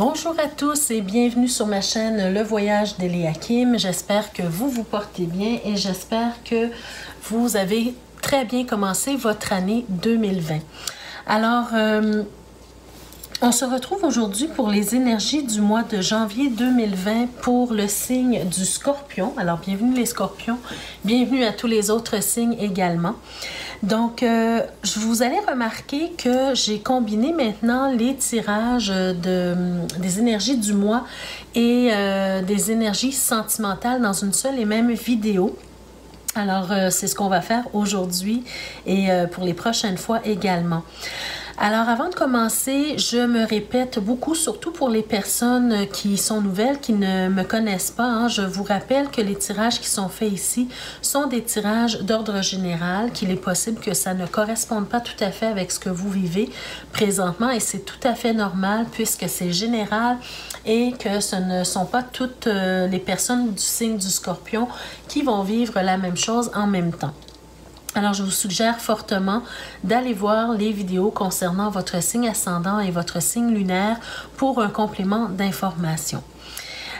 Bonjour à tous et bienvenue sur ma chaîne Le Voyage d'Elleakim. J'espère que vous vous portez bien et j'espère que vous avez très bien commencé votre année 2020. Alors, on se retrouve aujourd'hui pour les énergies du mois de janvier 2020 pour le signe du Scorpion. Alors, bienvenue les Scorpions, bienvenue à tous les autres signes également. Donc, vous allez remarquer que j'ai combiné maintenant les tirages des énergies du mois et des énergies sentimentales dans une seule et même vidéo. Alors, c'est ce qu'on va faire aujourd'hui et pour les prochaines fois également. Alors, avant de commencer, je me répète beaucoup, surtout pour les personnes qui sont nouvelles, qui ne me connaissent pas. Hein. Je vous rappelle que les tirages qui sont faits ici sont des tirages d'ordre général, qu'il est possible que ça ne corresponde pas tout à fait avec ce que vous vivez présentement. Et c'est tout à fait normal puisque c'est général et que ce ne sont pas toutes les personnes du signe du Scorpion qui vont vivre la même chose en même temps. Alors, je vous suggère fortement d'aller voir les vidéos concernant votre signe ascendant et votre signe lunaire pour un complément d'information.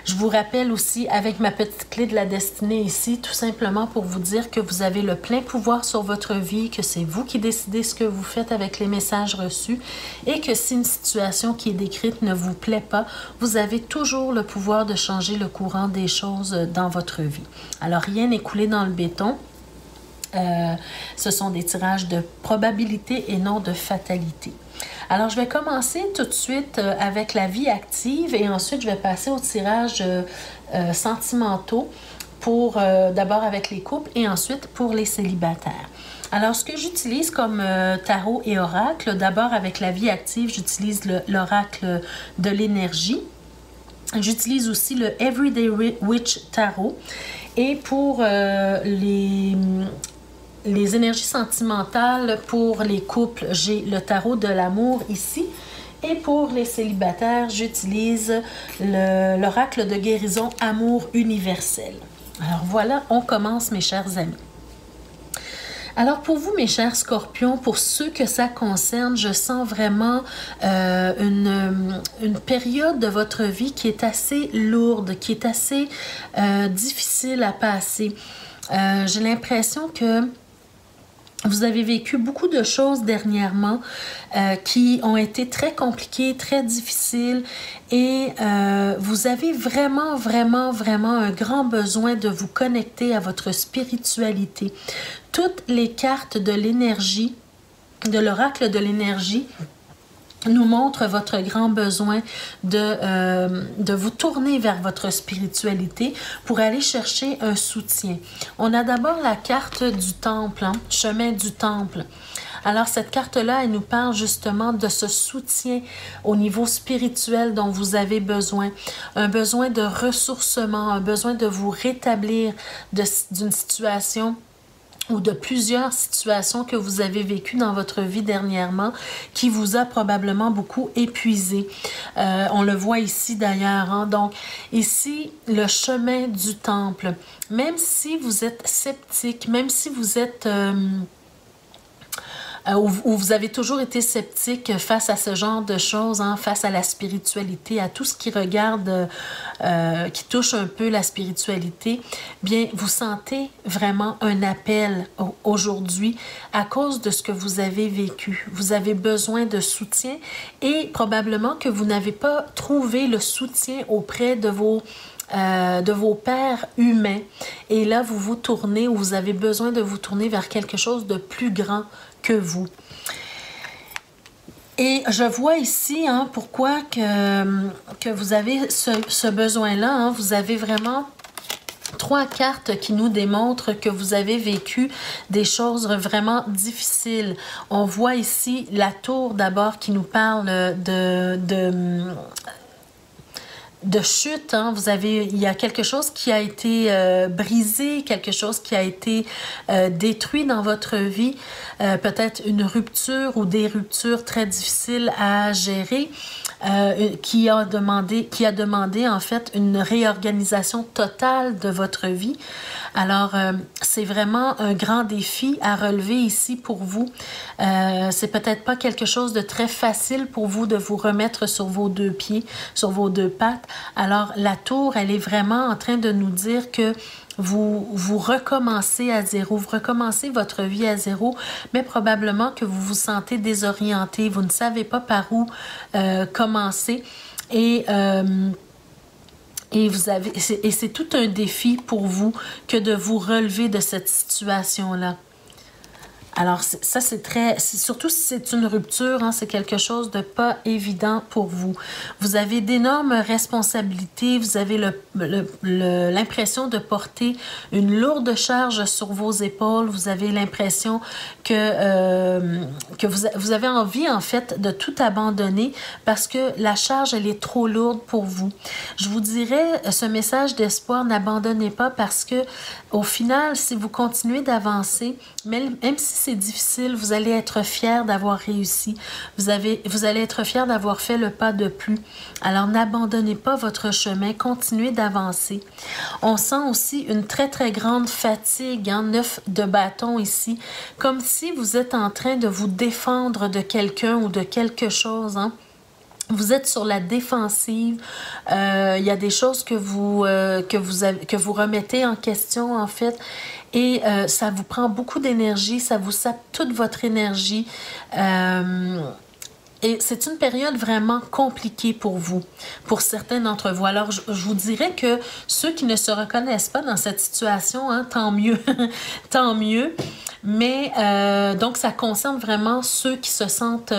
Je vous rappelle aussi avec ma petite clé de la destinée ici, tout simplement pour vous dire que vous avez le plein pouvoir sur votre vie, que c'est vous qui décidez ce que vous faites avec les messages reçus et que si une situation qui est décrite ne vous plaît pas, vous avez toujours le pouvoir de changer le courant des choses dans votre vie. Alors, rien n'est coulé dans le béton. Ce sont des tirages de probabilité et non de fatalité. Alors, je vais commencer tout de suite avec la vie active et ensuite, je vais passer aux tirages sentimentaux pour d'abord avec les couples et ensuite pour les célibataires. Alors, ce que j'utilise comme tarot et oracle, d'abord avec la vie active, j'utilise l'oracle de l'énergie. J'utilise aussi le Everyday Witch tarot. Et pour les énergies sentimentales, pour les couples, j'ai le tarot de l'amour ici. Et pour les célibataires, j'utilise l'oracle de guérison amour universel. Alors voilà, on commence mes chers amis. Alors pour vous mes chers Scorpions, pour ceux que ça concerne, je sens vraiment une période de votre vie qui est assez lourde, qui est assez difficile à passer. J'ai l'impression que vous avez vécu beaucoup de choses dernièrement qui ont été très compliquées, très difficiles et vous avez vraiment un grand besoin de vous connecter à votre spiritualité. Toutes les cartes de l'énergie, de l'oracle de l'énergie, nous montre votre grand besoin de vous tourner vers votre spiritualité pour aller chercher un soutien. On a d'abord la carte du temple, hein, chemin du temple. Alors, cette carte-là, elle nous parle justement de ce soutien au niveau spirituel dont vous avez besoin. Un besoin de ressourcement, un besoin de vous rétablir d'une situation ou de plusieurs situations que vous avez vécues dans votre vie dernièrement qui vous a probablement beaucoup épuisé. On le voit ici d'ailleurs. Hein? Donc, ici, le chemin du temple. Même si vous êtes sceptique, même si vous êtes... où vous avez toujours été sceptique face à ce genre de choses, hein, face à la spiritualité, à tout ce qui regarde, qui touche un peu la spiritualité, bien, vous sentez vraiment un appel aujourd'hui à cause de ce que vous avez vécu. Vous avez besoin de soutien et probablement que vous n'avez pas trouvé le soutien auprès de vos pères humains. Et là, vous vous tournez ou vous avez besoin de vous tourner vers quelque chose de plus grand que vous. Et je vois ici hein, pourquoi que vous avez ce besoin-là. Hein. Vous avez vraiment trois cartes qui nous démontrent que vous avez vécu des choses vraiment difficiles. On voit ici la tour d'abord qui nous parle de chute, hein. Il y a quelque chose qui a été brisé, quelque chose qui a été détruit dans votre vie, peut-être une rupture ou des ruptures très difficiles à gérer. qui a demandé en fait une réorganisation totale de votre vie. Alors, c'est vraiment un grand défi à relever ici pour vous. C'est peut-être pas quelque chose de très facile pour vous de vous remettre sur vos deux pieds, sur vos deux pattes. Alors, la tour, elle est vraiment en train de nous dire que vous recommencez à zéro, vous recommencez votre vie à zéro, mais probablement que vous vous sentez désorienté, vous ne savez pas par où commencer et c'est tout un défi pour vous que de vous relever de cette situation-là. Alors ça, c'est très... Surtout si c'est une rupture, hein, c'est quelque chose de pas évident pour vous. Vous avez d'énormes responsabilités, vous avez l'impression de porter une lourde charge sur vos épaules, vous avez l'impression que vous avez envie, en fait, de tout abandonner parce que la charge, elle est trop lourde pour vous. Je vous dirais, ce message d'espoir, n'abandonnez pas parce que, au final, si vous continuez d'avancer, même si c'est difficile, vous allez être fier d'avoir réussi. Vous allez être fier d'avoir fait le pas de plus. Alors, n'abandonnez pas votre chemin. Continuez d'avancer. On sent aussi une très, très grande fatigue, hein, 9 de bâton ici, comme si vous êtes en train de vous défendre de quelqu'un ou de quelque chose, hein. Vous êtes sur la défensive. Il y a des choses que vous remettez en question, en fait. Et ça vous prend beaucoup d'énergie. Ça vous sape toute votre énergie. Et c'est une période vraiment compliquée pour vous, pour certains d'entre vous. Alors, je vous dirais que ceux qui ne se reconnaissent pas dans cette situation, hein, tant mieux, tant mieux. Mais donc, ça concerne vraiment ceux qui se sentent...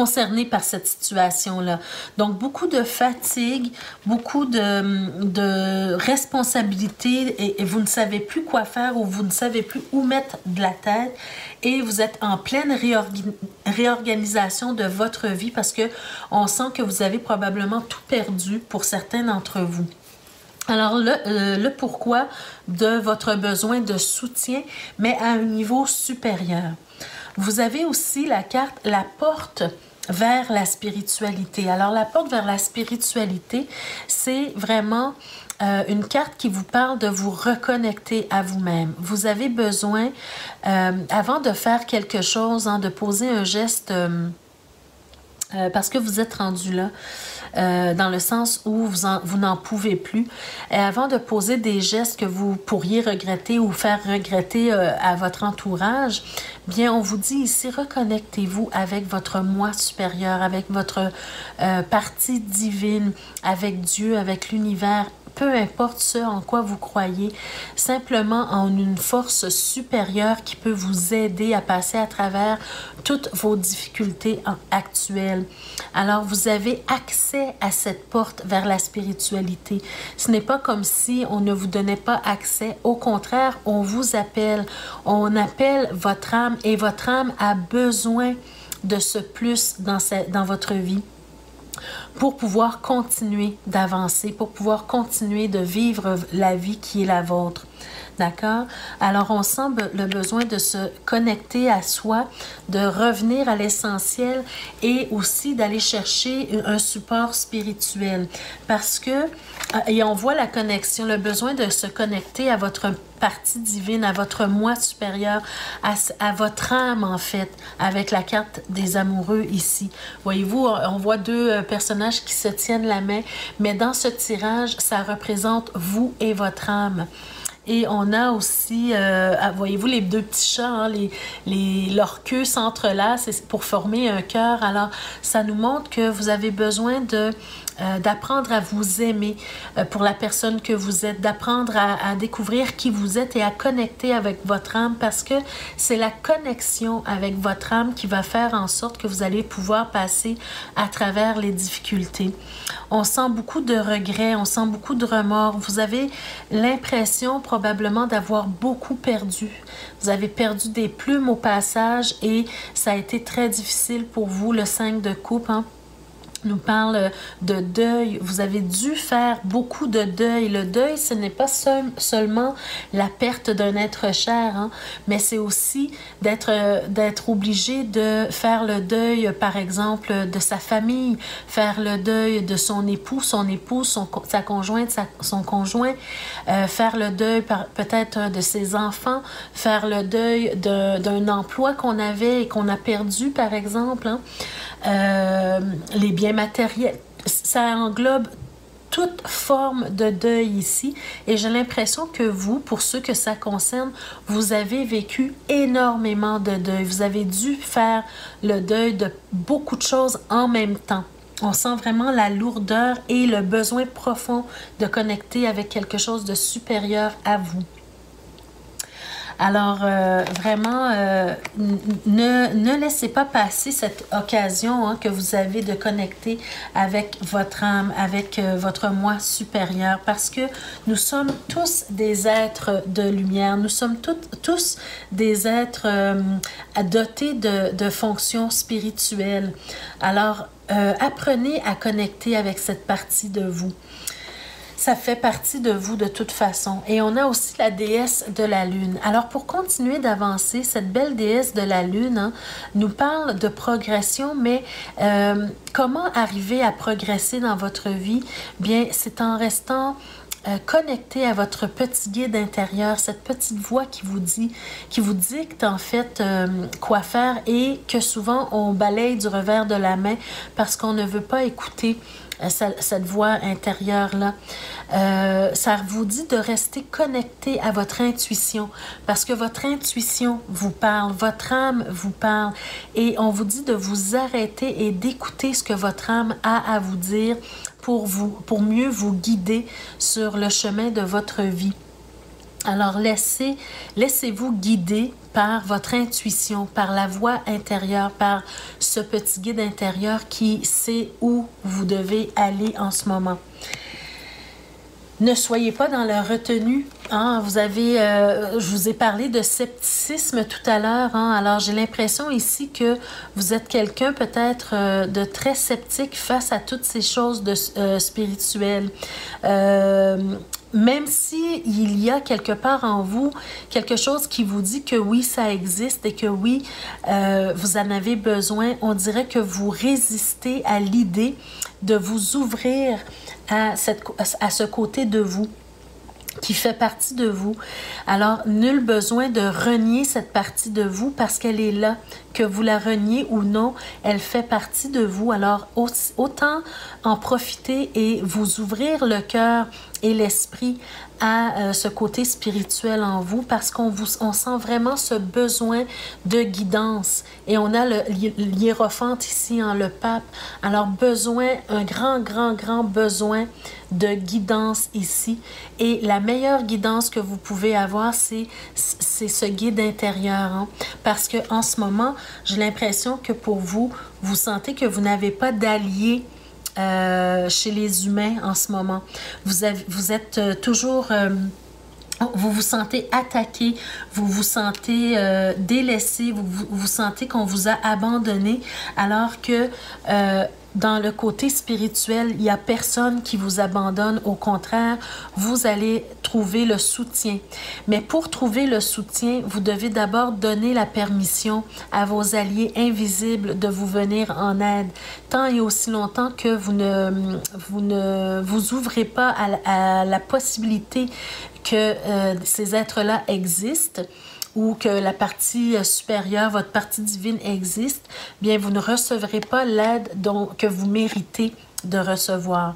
concernés par cette situation-là. Donc, beaucoup de fatigue, beaucoup de responsabilités et vous ne savez plus quoi faire ou vous ne savez plus où mettre de la tête et vous êtes en pleine réorganisation de votre vie parce que on sent que vous avez probablement tout perdu pour certains d'entre vous. Alors, le pourquoi de votre besoin de soutien, mais à un niveau supérieur. Vous avez aussi la carte « La porte vers la spiritualité ». Alors, la porte vers la spiritualité, c'est vraiment une carte qui vous parle de vous reconnecter à vous-même. Vous avez besoin, avant de faire quelque chose, hein, de poser un geste... parce que vous êtes rendu là, dans le sens où vous n'en pouvez plus. Et avant de poser des gestes que vous pourriez regretter ou faire regretter à votre entourage, bien, on vous dit ici, reconnectez-vous avec votre moi supérieur, avec votre partie divine, avec Dieu, avec l'univers, peu importe ce en quoi vous croyez, simplement en une force supérieure qui peut vous aider à passer à travers toutes vos difficultés actuelles. Alors, vous avez accès à cette porte vers la spiritualité. Ce n'est pas comme si on ne vous donnait pas accès. Au contraire, on vous appelle. On appelle votre âme et votre âme a besoin de ce plus dans votre vie, pour pouvoir continuer d'avancer, pour pouvoir continuer de vivre la vie qui est la vôtre. D'accord? Alors, on sent le besoin de se connecter à soi, de revenir à l'essentiel et aussi d'aller chercher un support spirituel. Parce que, et on voit la connexion, le besoin de se connecter à votre partie divine, à votre moi supérieur, à votre âme, en fait, avec la carte des amoureux ici. Voyez-vous, on voit deux personnages qui se tiennent la main, mais dans ce tirage, ça représente vous et votre âme. Et on a aussi, voyez-vous, les deux petits chats, hein, leur queue s'entrelace pour former un cœur. Alors, ça nous montre que vous avez besoin d'apprendre à vous aimer pour la personne que vous êtes, d'apprendre à découvrir qui vous êtes et à connecter avec votre âme parce que c'est la connexion avec votre âme qui va faire en sorte que vous allez pouvoir passer à travers les difficultés. On sent beaucoup de regrets, on sent beaucoup de remords. Vous avez l'impression probablement d'avoir beaucoup perdu. Vous avez perdu des plumes au passage et ça a été très difficile pour vous, le 5 de coupe, hein? nous parle de deuil. Vous avez dû faire beaucoup de deuil. Le deuil, ce n'est pas seulement la perte d'un être cher, hein, mais c'est aussi d'être obligé de faire le deuil, par exemple, de sa famille, faire le deuil de son époux, son épouse, sa conjointe, son conjoint, faire le deuil peut-être de ses enfants, faire le deuil d'un emploi qu'on avait et qu'on a perdu, par exemple, hein, les biens matériels. Ça englobe toute forme de deuil ici, et j'ai l'impression que vous, pour ceux que ça concerne, vous avez vécu énormément de deuil. Vous avez dû faire le deuil de beaucoup de choses en même temps. On sent vraiment la lourdeur et le besoin profond de connecter avec quelque chose de supérieur à vous. Alors, vraiment, ne laissez pas passer cette occasion, hein, que vous avez de connecter avec votre âme, avec votre moi supérieur, parce que nous sommes tous des êtres de lumière, nous sommes tous des êtres dotés de fonctions spirituelles. Alors, apprenez à connecter avec cette partie de vous. Ça fait partie de vous de toute façon. Et on a aussi la déesse de la Lune. Alors, pour continuer d'avancer, cette belle déesse de la Lune, hein, nous parle de progression, mais comment arriver à progresser dans votre vie? Bien, c'est en restant connecté à votre petit guide intérieur, cette petite voix qui vous dicte en fait quoi faire, et que souvent on balaye du revers de la main parce qu'on ne veut pas écouter cette voix intérieure-là. Ça vous dit de rester connecté à votre intuition, parce que votre intuition vous parle, votre âme vous parle, et on vous dit de vous arrêter et d'écouter ce que votre âme a à vous dire pour mieux vous guider sur le chemin de votre vie. Alors, laissez-vous guider par votre intuition, par la voix intérieure, par ce petit guide intérieur qui sait où vous devez aller en ce moment. Ne soyez pas dans la retenue. Hein, je vous ai parlé de scepticisme tout à l'heure. Hein, alors, j'ai l'impression ici que vous êtes quelqu'un peut-être de très sceptique face à toutes ces choses spirituelles. Même si il y a quelque part en vous quelque chose qui vous dit que oui, ça existe et que oui, vous en avez besoin, on dirait que vous résistez à l'idée de vous ouvrir à ce côté de vous qui fait partie de vous. Alors, nul besoin de renier cette partie de vous, parce qu'elle est là. Que vous la reniez ou non, elle fait partie de vous. Alors, autant en profiter et vous ouvrir le cœur et l'esprit à ce côté spirituel en vous, parce qu'on sent vraiment ce besoin de guidance. Et on a le hiérophante ici, hein, le pape. Alors, un grand besoin de guidance ici. Et la meilleure guidance que vous pouvez avoir, c'est ce guide intérieur, hein, parce qu'en ce moment, j'ai l'impression que pour vous, vous sentez que vous n'avez pas d'alliés chez les humains en ce moment. Vous êtes toujours... vous vous sentez attaqué, vous vous sentez délaissé, vous sentez qu'on vous a abandonné, alors que dans le côté spirituel, il n'y a personne qui vous abandonne. Au contraire, vous allez trouver le soutien. Mais pour trouver le soutien, vous devez d'abord donner la permission à vos alliés invisibles de vous venir en aide, tant et aussi longtemps que vous ne vous ouvrez pas à la possibilité que ces êtres-là existent, ou que la partie supérieure, votre partie divine existe, bien vous ne recevrez pas l'aide que vous méritez de recevoir.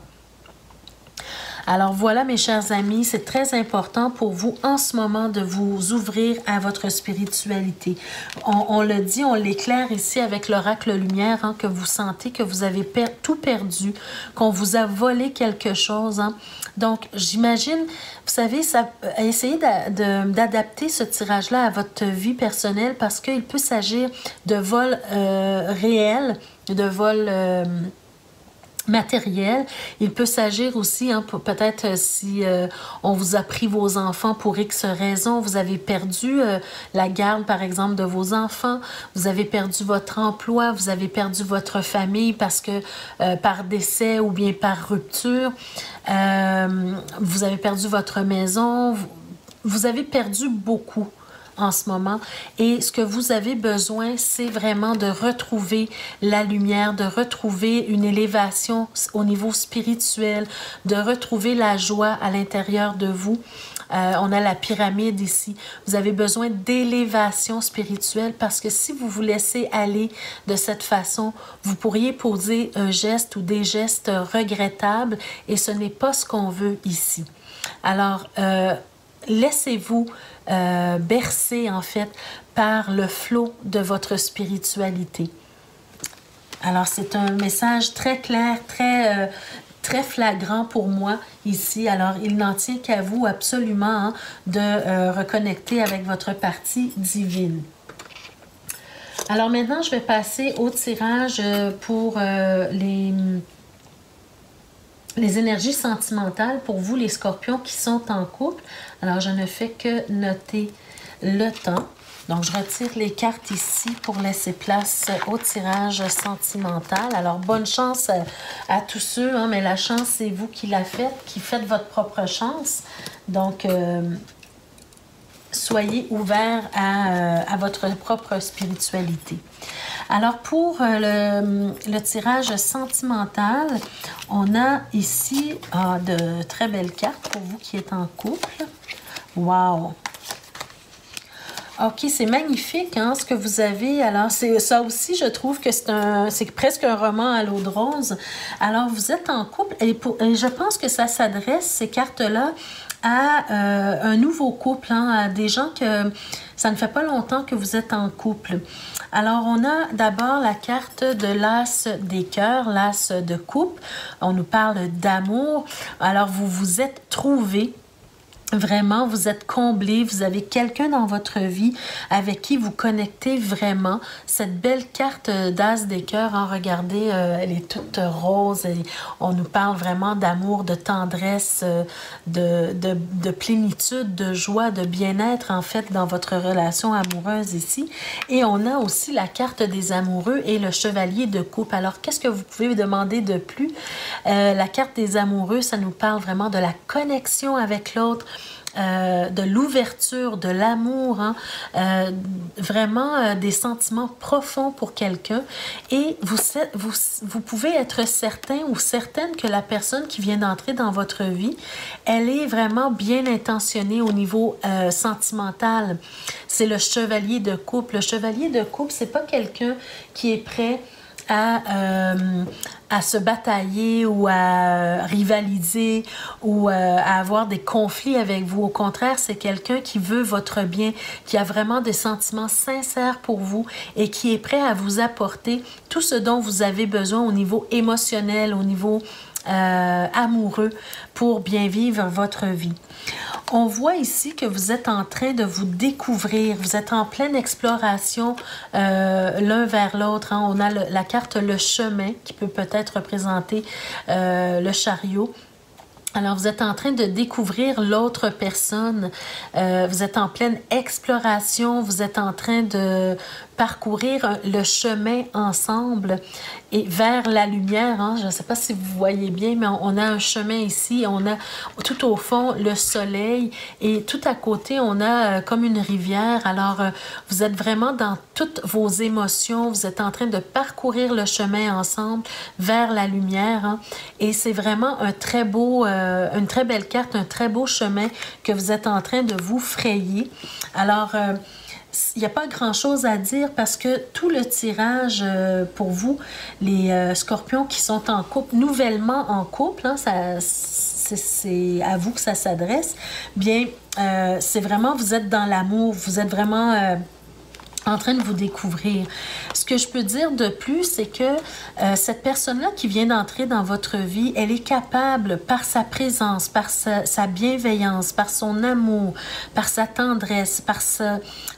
Alors voilà, mes chers amis, c'est très important pour vous en ce moment de vous ouvrir à votre spiritualité. On le dit, on l'éclaire ici avec l'oracle lumière, hein, que vous sentez que vous avez tout perdu, qu'on vous a volé quelque chose. Hein. Donc, j'imagine, vous savez, essayez d'adapter ce tirage-là à votre vie personnelle, parce qu'il peut s'agir de vols réels, de vols... matériel. Il peut s'agir aussi, hein, peut-être si on vous a pris vos enfants pour X raison, vous avez perdu la garde, par exemple, de vos enfants, vous avez perdu votre emploi, vous avez perdu votre famille parce que par décès ou bien par rupture, vous avez perdu votre maison, vous avez perdu beaucoup en ce moment. Et ce que vous avez besoin, c'est vraiment de retrouver la lumière, de retrouver une élévation au niveau spirituel, de retrouver la joie à l'intérieur de vous. On a la pyramide ici. Vous avez besoin d'élévation spirituelle parce que si vous vous laissez aller de cette façon, vous pourriez poser un geste ou des gestes regrettables et ce n'est pas ce qu'on veut ici. Alors, laissez-vous bercer, en fait, par le flot de votre spiritualité. Alors, c'est un message très clair, très, très flagrant pour moi ici. Alors, il n'en tient qu'à vous absolument, hein, de reconnecter avec votre partie divine. Alors, maintenant, je vais passer au tirage pour les énergies sentimentales pour vous, les scorpions qui sont en couple. Alors, je ne fais que noter le temps. Donc, je retire les cartes ici pour laisser place au tirage sentimental. Alors, bonne chance à tous ceux, hein, mais la chance, c'est vous qui la faites, qui faites votre propre chance. Donc, soyez ouverts à votre propre spiritualité. Alors, pour le tirage sentimental, on a ici de très belles cartes pour vous qui êtes en couple. Wow! OK, c'est magnifique, hein, ce que vous avez. Alors, ça aussi, je trouve que c'est presque un roman à l'eau de rose. Alors, vous êtes en couple et je pense que ça s'adresse, ces cartes-là, à un nouveau couple, hein, à des gens que ça ne fait pas longtemps que vous êtes en couple. Alors, on a d'abord la carte de l'as des cœurs, l'as de coupe. On nous parle d'amour. Alors, vous vous êtes trouvés. Vraiment, vous êtes comblé, vous avez quelqu'un dans votre vie avec qui vous connectez vraiment. Cette belle carte d'as des cœurs, hein, regardez, elle est toute rose. On nous parle vraiment d'amour, de tendresse, de plénitude, de joie, de bien-être, en fait, dans votre relation amoureuse ici. Et on a aussi la carte des amoureux et le chevalier de coupe. Alors, qu'est-ce que vous pouvez demander de plus? La carte des amoureux, ça nous parle vraiment de la connexion avec l'autre, de l'ouverture, de l'amour, hein, vraiment des sentiments profonds pour quelqu'un. Et vous pouvez être certain ou certaine que la personne qui vient d'entrer dans votre vie, elle est vraiment bien intentionnée au niveau sentimental. C'est le chevalier de coupe. Le chevalier de coupe, c'est pas quelqu'un qui est prêt à se batailler ou à rivaliser ou à avoir des conflits avec vous. Au contraire, c'est quelqu'un qui veut votre bien, qui a vraiment des sentiments sincères pour vous et qui est prêt à vous apporter tout ce dont vous avez besoin au niveau émotionnel, au niveau amoureux pour bien vivre votre vie. On voit ici que vous êtes en train de vous découvrir, vous êtes en pleine exploration l'un vers l'autre, hein. On a la carte le chemin qui peut peut-être représenter le chariot. Alors, vous êtes en train de découvrir l'autre personne, vous êtes en pleine exploration, vous êtes en train de parcourir le chemin ensemble et vers la lumière, hein. Je ne sais pas si vous voyez bien, mais on a un chemin ici, on a tout au fond le soleil et tout à côté, on a comme une rivière. Alors, vous êtes vraiment dans toutes vos émotions, vous êtes en train de parcourir le chemin ensemble vers la lumière, hein. Et c'est vraiment un très beau... une très belle carte, un très beau chemin que vous êtes en train de vous frayer. Alors, il n'y a pas grand-chose à dire parce que tout le tirage pour vous, les scorpions qui sont en couple, nouvellement en couple, hein, c'est à vous que ça s'adresse, bien, c'est vraiment, vous êtes dans l'amour, vous êtes vraiment... en train de vous découvrir. Ce que je peux dire de plus, c'est que cette personne-là qui vient d'entrer dans votre vie, elle est capable, par sa présence, par sa bienveillance, par son amour, par sa tendresse, par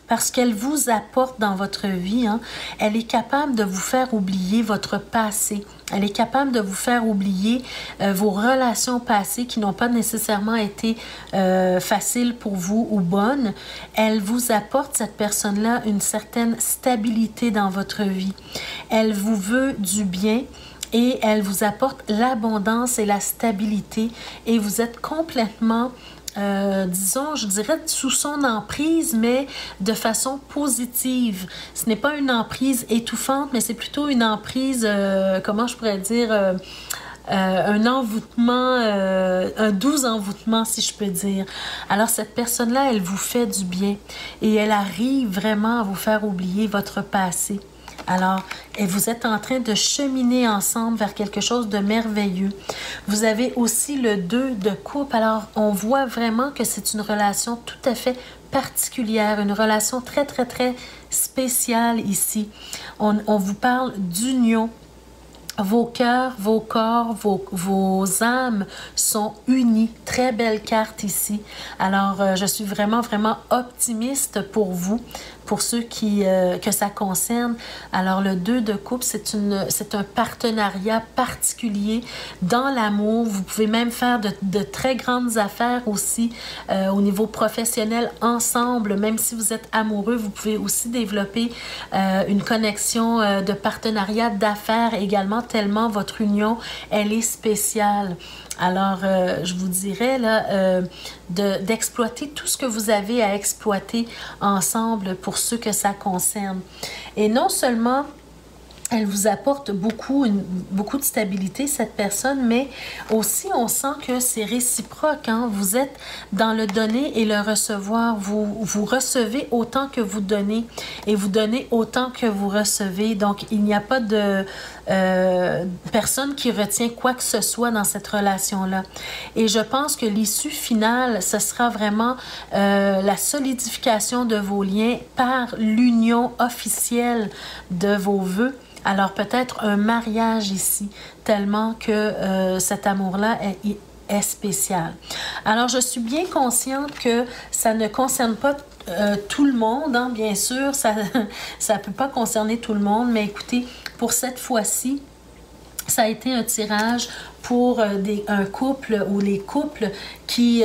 parce qu'elle vous apporte dans votre vie. Hein. Elle est capable de vous faire oublier votre passé. Elle est capable de vous faire oublier vos relations passées qui n'ont pas nécessairement été faciles pour vous ou bonnes. Elle vous apporte, cette personne-là, une certaine stabilité dans votre vie. Elle vous veut du bien. Et elle vous apporte l'abondance et la stabilité. Et vous êtes complètement, disons, je dirais, sous son emprise, mais de façon positive. Ce n'est pas une emprise étouffante, mais c'est plutôt une emprise, comment je pourrais dire, un envoûtement, un doux envoûtement, si je peux dire. Alors, cette personne-là, elle vous fait du bien. Et elle arrive vraiment à vous faire oublier votre passé. Alors, et vous êtes en train de cheminer ensemble vers quelque chose de merveilleux. Vous avez aussi le 2 de coupe. Alors, on voit vraiment que c'est une relation tout à fait particulière, une relation très, très, très spéciale ici. On vous parle d'union. Vos cœurs, vos corps, vos âmes sont unis. Très belle carte ici. Alors, je suis vraiment, vraiment optimiste pour vous, pour ceux que ça concerne. Alors, le 2 de coupe, c'est un partenariat particulier dans l'amour. Vous pouvez même faire de très grandes affaires aussi au niveau professionnel ensemble. Même si vous êtes amoureux, vous pouvez aussi développer une connexion de partenariat d'affaires également, tellement votre union, elle est spéciale. Alors, je vous dirais là d'exploiter tout ce que vous avez à exploiter ensemble pour ceux que ça concerne. Et non seulement elle vous apporte beaucoup de stabilité, cette personne, mais aussi on sent que c'est réciproque. Hein? Vous êtes dans le donner et le recevoir. Vous recevez autant que vous donnez et vous donnez autant que vous recevez. Donc, il n'y a pas de personne qui retient quoi que ce soit dans cette relation-là. Et je pense que l'issue finale, ce sera vraiment la solidification de vos liens par l'union officielle de vos vœux. Alors, peut-être un mariage ici, tellement que cet amour-là est spécial. Alors, je suis bien consciente que ça ne concerne pas tout le monde, hein, bien sûr. Ça ne peut pas concerner tout le monde, mais écoutez, pour cette fois-ci, ça a été un tirage pour un couple ou les couples qui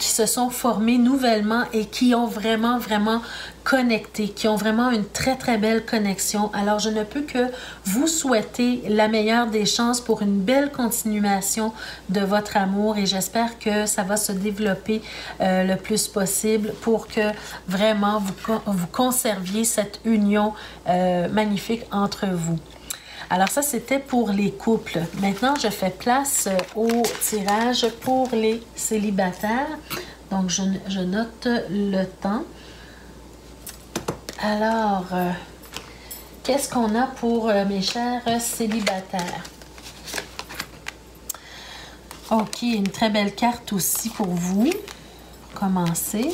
se sont formés nouvellement et qui ont vraiment, vraiment connecté, qui ont vraiment une très, très belle connexion. Alors, je ne peux que vous souhaiter la meilleure des chances pour une belle continuation de votre amour et j'espère que ça va se développer le plus possible pour que vraiment vous conserviez cette union magnifique entre vous. Alors ça, c'était pour les couples. Maintenant, je fais place au tirage pour les célibataires. Donc, je note le temps. Alors, qu'est-ce qu'on a pour mes chers célibataires? OK, une très belle carte aussi pour vous. Commencez.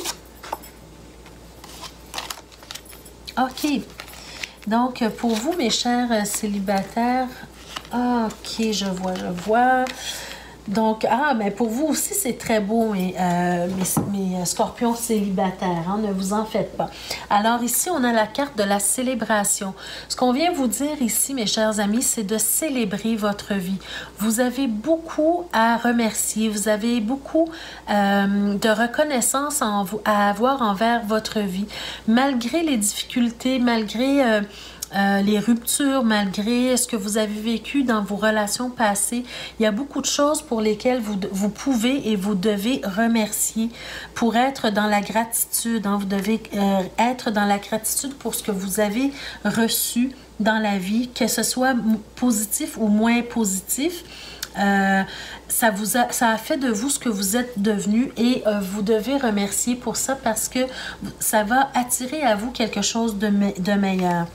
OK. Donc, pour vous, mes chers célibataires, OK, je vois. Donc, mais pour vous aussi, c'est très beau, mes scorpions célibataires, hein, ne vous en faites pas. Alors, ici, on a la carte de la célébration. Ce qu'on vient vous dire ici, mes chers amis, c'est de célébrer votre vie. Vous avez beaucoup à remercier, vous avez beaucoup de reconnaissance à avoir envers votre vie. Malgré les difficultés, malgré les ruptures, malgré ce que vous avez vécu dans vos relations passées, il y a beaucoup de choses pour lesquelles vous pouvez et vous devez remercier pour être dans la gratitude. Hein? Vous devez être dans la gratitude pour ce que vous avez reçu dans la vie, que ce soit positif ou moins positif. Ça a fait de vous ce que vous êtes devenu et vous devez remercier pour ça parce que ça va attirer à vous quelque chose de meilleur.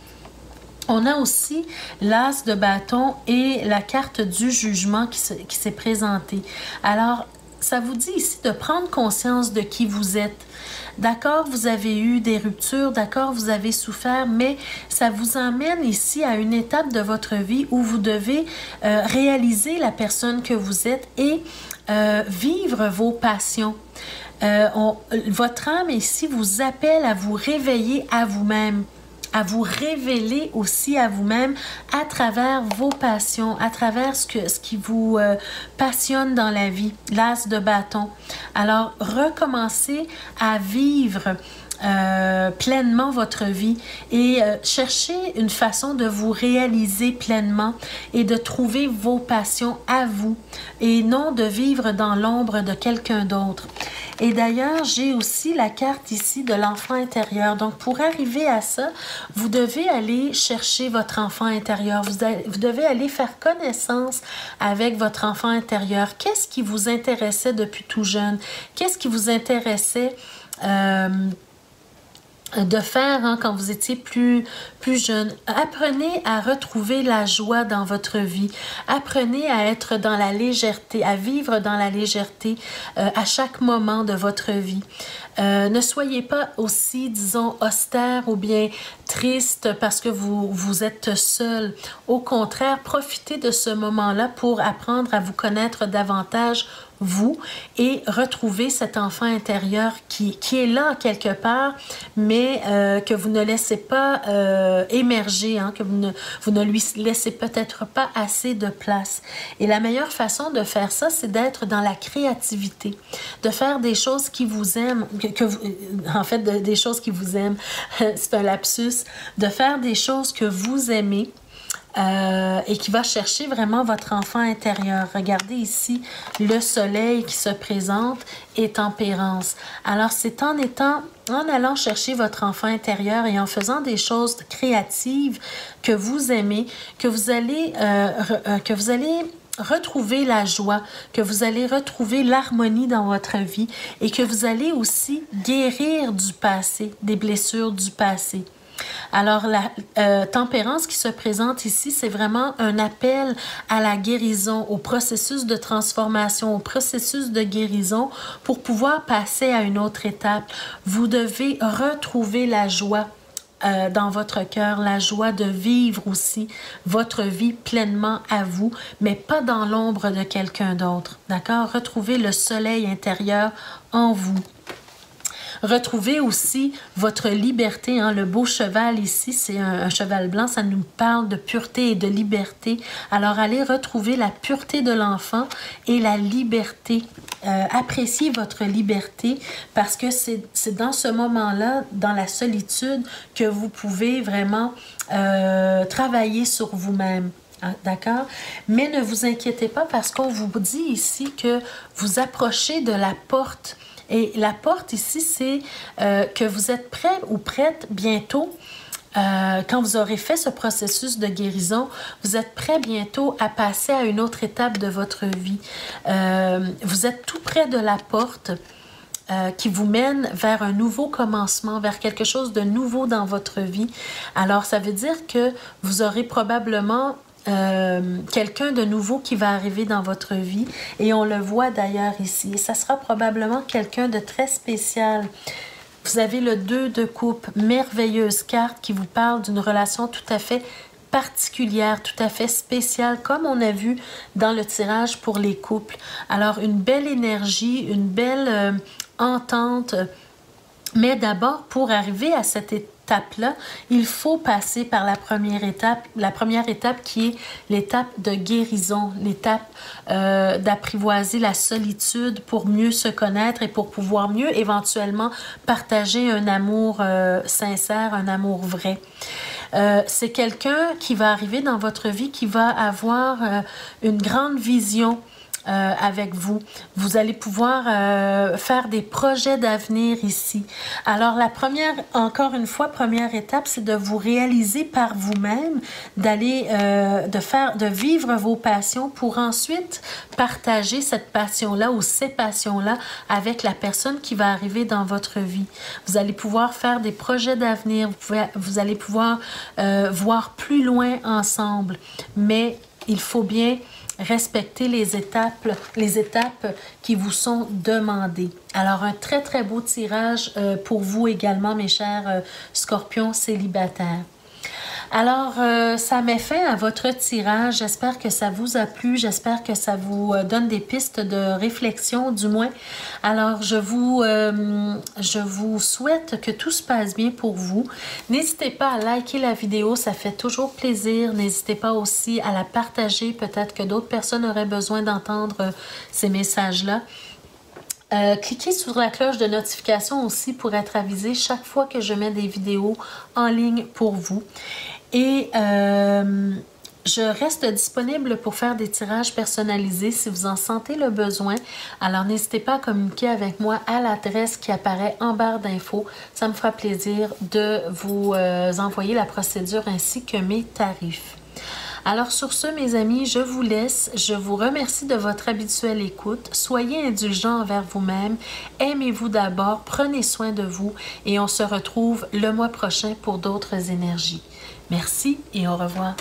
On a aussi l'as de bâton et la carte du jugement qui s'est présentée. Alors, ça vous dit ici de prendre conscience de qui vous êtes. D'accord, vous avez eu des ruptures, d'accord, vous avez souffert, mais ça vous emmène ici à une étape de votre vie où vous devez réaliser la personne que vous êtes et vivre vos passions. Votre âme ici vous appelle à vous réveiller à vous-même, à vous révéler aussi à vous-même à travers vos passions, à travers ce qui vous passionne dans la vie, l'as de bâton. Alors, recommencez à vivre pleinement votre vie et cherchez une façon de vous réaliser pleinement et de trouver vos passions à vous et non de vivre dans l'ombre de quelqu'un d'autre. Et d'ailleurs, j'ai aussi la carte ici de l'enfant intérieur. Donc, pour arriver à ça, vous devez aller chercher votre enfant intérieur. Vous devez aller faire connaissance avec votre enfant intérieur. Qu'est-ce qui vous intéressait depuis tout jeune? Qu'est-ce qui vous intéressait de faire quand vous étiez plus jeune. Apprenez à retrouver la joie dans votre vie. Apprenez à être dans la légèreté, à vivre dans la légèreté à chaque moment de votre vie. Ne soyez pas aussi, disons, austère ou bien triste parce que vous êtes seul. Au contraire, profitez de ce moment-là pour apprendre à vous connaître davantage vous et retrouver cet enfant intérieur qui est là quelque part, mais que vous ne laissez pas émerger, que vous ne lui laissez peut-être pas assez de place. Et la meilleure façon de faire ça, c'est d'être dans la créativité, de faire des choses qui vous aiment, des choses qui vous aiment, c'est un lapsus, de faire des choses que vous aimez, et qui va chercher vraiment votre enfant intérieur. Regardez ici, le soleil qui se présente et tempérance. Alors, c'est en allant chercher votre enfant intérieur et en faisant des choses créatives que vous aimez, que vous allez retrouver la joie, que vous allez retrouver l'harmonie dans votre vie et que vous allez aussi guérir du passé, des blessures du passé. Alors, la tempérance qui se présente ici, c'est vraiment un appel à la guérison, au processus de transformation, au processus de guérison pour pouvoir passer à une autre étape. Vous devez retrouver la joie dans votre cœur, la joie de vivre aussi votre vie pleinement à vous, mais pas dans l'ombre de quelqu'un d'autre, d'accord? Retrouvez le soleil intérieur en vous. Retrouvez aussi votre liberté. Le beau cheval ici, c'est un cheval blanc, ça nous parle de pureté et de liberté. Alors, allez retrouver la pureté de l'enfant et la liberté. Appréciez votre liberté parce que c'est dans ce moment-là, dans la solitude, que vous pouvez vraiment travailler sur vous-même. D'accord? Mais ne vous inquiétez pas parce qu'on vous dit ici que vous approchez de la porte. Et la porte ici, c'est que vous êtes prêt ou prête bientôt, quand vous aurez fait ce processus de guérison, vous êtes prêt bientôt à passer à une autre étape de votre vie. Vous êtes tout près de la porte qui vous mène vers un nouveau commencement, vers quelque chose de nouveau dans votre vie. Alors, ça veut dire que vous aurez probablement quelqu'un de nouveau qui va arriver dans votre vie et on le voit d'ailleurs ici. Et ça sera probablement quelqu'un de très spécial. Vous avez le 2 de coupe, merveilleuse carte qui vous parle d'une relation tout à fait particulière, tout à fait spéciale, comme on a vu dans le tirage pour les couples. Alors, une belle énergie, une belle entente, mais d'abord, pour arriver à cette étape-là, il faut passer par la première étape qui est l'étape de guérison, l'étape d'apprivoiser la solitude pour mieux se connaître et pour pouvoir mieux éventuellement partager un amour sincère, un amour vrai. C'est quelqu'un qui va arriver dans votre vie, qui va avoir une grande vision avec vous. Vous allez pouvoir faire des projets d'avenir ici. Alors, la première, encore une fois, première étape, c'est de vous réaliser par vous-même, d'aller, de vivre vos passions pour ensuite partager cette passion-là ou ces passions-là avec la personne qui va arriver dans votre vie. Vous allez pouvoir faire des projets d'avenir, vous allez pouvoir voir plus loin ensemble, mais il faut bien Respectez les étapes qui vous sont demandées. Alors, un très, très beau tirage pour vous également, mes chers scorpions célibataires. Alors, ça met fin à votre tirage. J'espère que ça vous a plu. J'espère que ça vous donne des pistes de réflexion, du moins. Alors, je vous souhaite que tout se passe bien pour vous. N'hésitez pas à liker la vidéo, ça fait toujours plaisir. N'hésitez pas aussi à la partager. Peut-être que d'autres personnes auraient besoin d'entendre ces messages-là. Cliquez sur la cloche de notification aussi pour être avisé chaque fois que je mets des vidéos en ligne pour vous. Et je reste disponible pour faire des tirages personnalisés si vous en sentez le besoin. Alors n'hésitez pas à communiquer avec moi à l'adresse qui apparaît en barre d'infos. Ça me fera plaisir de vous envoyer la procédure ainsi que mes tarifs. Alors sur ce, mes amis, je vous laisse. Je vous remercie de votre habituelle écoute. Soyez indulgents envers vous-même. Aimez-vous d'abord, prenez soin de vous et on se retrouve le mois prochain pour d'autres énergies. Merci et au revoir.